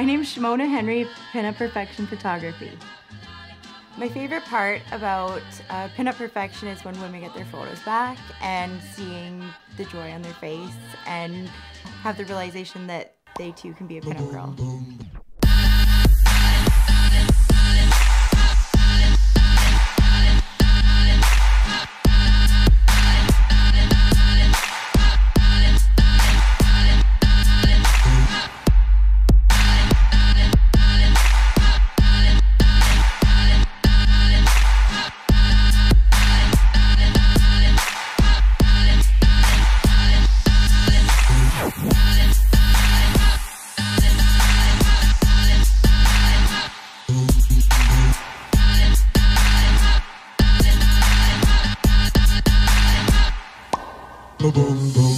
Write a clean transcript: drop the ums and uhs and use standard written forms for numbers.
My name's Shimona Henry, Pin-Up Perfection Photography. My favorite part about Pin-Up Perfection is when women get their photos back and seeing the joy on their face and have the realization that they too can be a pin-up girl. Boom, boom, boom.